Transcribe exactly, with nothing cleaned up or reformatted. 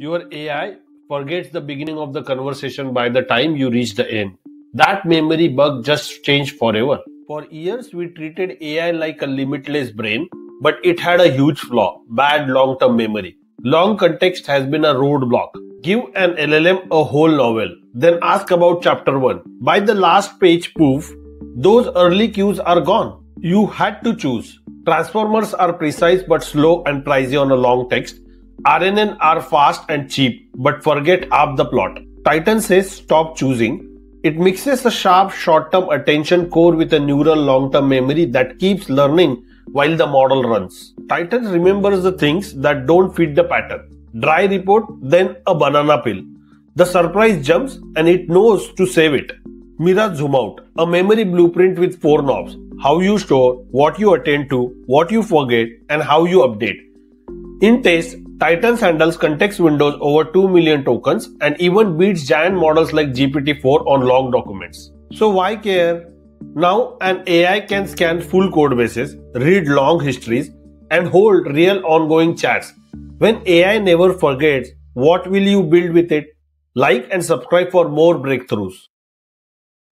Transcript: your A I forgets the beginning of the conversation by the time you reach the end. That memory bug just changed forever. For years, we treated A I like a limitless brain, but it had a huge flaw, bad long-term memory. Long context has been a roadblock. Give an L L M a whole novel, then ask about chapter one. By the last page poof, those early cues are gone. You had to choose. Transformers are precise but slow and pricey on a long text. R N N are fast and cheap but forget half the plot. Titans says stop choosing. It mixes a sharp short-term attention core with a neural long-term memory that keeps learning while the model runs. Titans remembers the things that don't fit the pattern. Dry report, then a banana peel. The surprise jumps and it knows to save it. MIRAS zoom out, a memory blueprint with four knobs: how you store, what you attend to, what you forget, and how you update. In test, Titans handles context windows over two million tokens and even beats giant models like G P T four on long documents. So why care? Now an A I can scan full code bases, read long histories, and hold real ongoing chats. When A I never forgets, what will you build with it? Like and subscribe for more breakthroughs.